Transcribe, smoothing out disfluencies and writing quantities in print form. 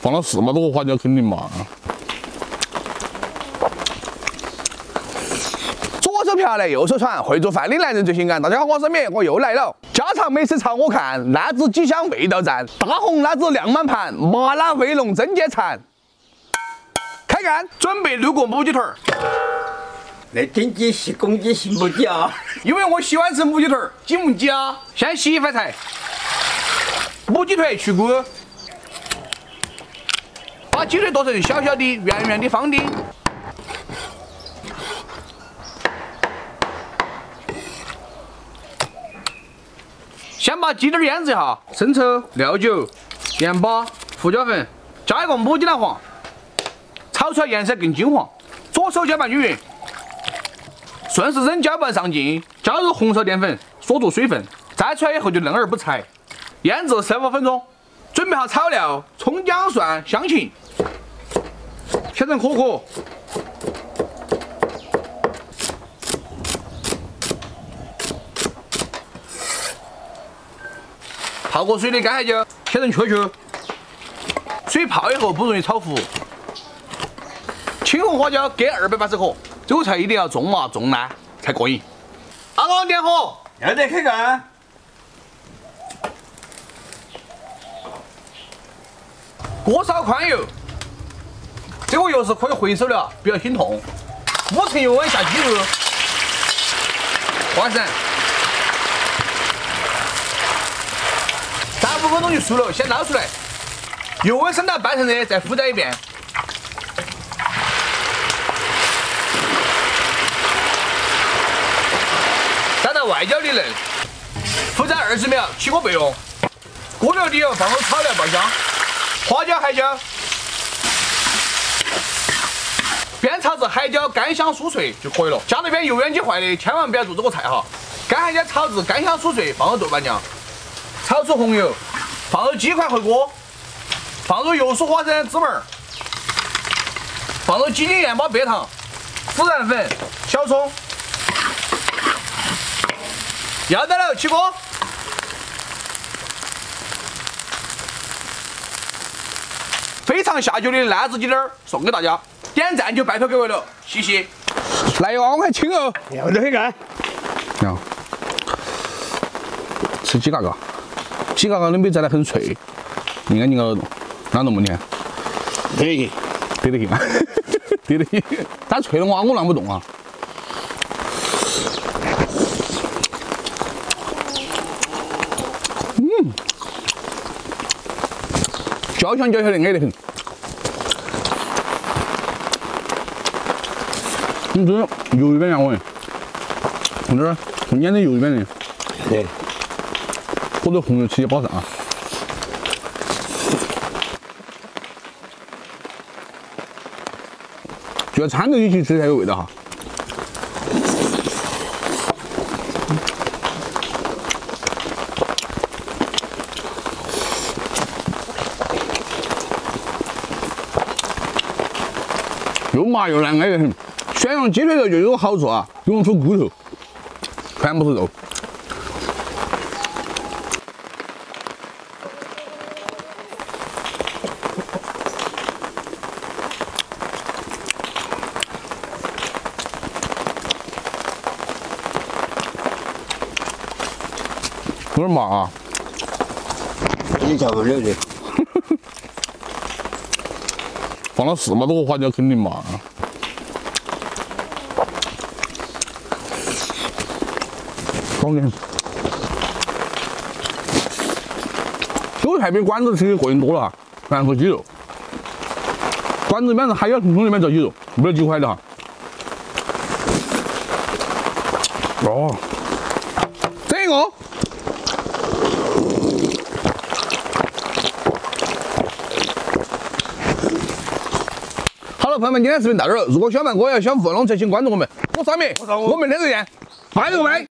反正死嘛都花椒肯定嘛。左手瓢来右手喘，惠州饭店男人最性感。大家好，我是米，我又来了。家常美食朝我看，辣子鸡香味道赞，大红辣子亮满盘，麻辣味浓真解馋。开干，准备卤个母鸡腿儿。 那蒸鸡是公鸡是母鸡啊？因为我喜欢吃母鸡腿儿，鸡母鸡啊。先洗一番菜，母鸡腿去骨，把鸡腿剁成小小的、圆圆的方丁，先把鸡腿腌制一下，生抽、料酒、盐巴、胡椒粉，加一个母鸡蛋黄，炒出来颜色更金黄。左手搅拌均匀。 顺时针搅拌上劲，加入红烧淀粉，锁住水分，摘出来以后就嫩而不柴，腌制15分钟。准备好草料：葱、姜、蒜、香芹，切成颗颗。泡过水的干海椒，切成球球，水泡以后不容易炒糊。青红花椒各280克。 这个菜一定要重麻重烂才可以。阿龙点火，要得开干。锅烧宽油，这个油是可以回收的，不要心痛。5成油温下鸡肉，花生，3、5分钟就熟了，先捞出来。油温升到半成热，再复炸一遍。 外焦里嫩，复炸20秒，起锅备用。锅料底油放入草料爆香，花椒、海椒，煸炒至海椒干香酥脆就可以了。家里边油烟机坏的，千万不要做这个菜哈。干海椒炒至干香酥脆，放入豆瓣酱，炒出红油，放入鸡块回锅，放入油酥花生、芝麻，放入鸡精、盐巴、白糖、孜然粉、小葱。 要得了，起锅。非常下酒的辣子鸡腿儿送给大家，点赞就拜托各位了，谢谢。来一碗，我看清哦。要得，很干。呀，吃鸡嘎嘎，鸡嘎嘎的没摘得很脆，你看你个哪弄么的？对，对得起嘛，对得起。它脆的话，我拿不动啊。 焦香焦香的，安得很。你这油一边凉味，从这儿从腌的油一边的，对，或者红油直接包上啊。就要掺着一起吃才有味道哈。又麻又烂，挨得很。选用鸡腿肉就有好处啊，用出骨头，全部是肉。有点麻啊！你吃不了的。放了4嘛多花椒肯定麻。好点。这个菜比馆子吃的过瘾多了，全是鸡肉。馆子里面是海椒从里面找鸡肉，没得鸡块的哈。哦，这个。 朋友们，今天视频到这儿。如果小曼哥要想互动，请关注我们。我是阿米，我每天再见，拜拜。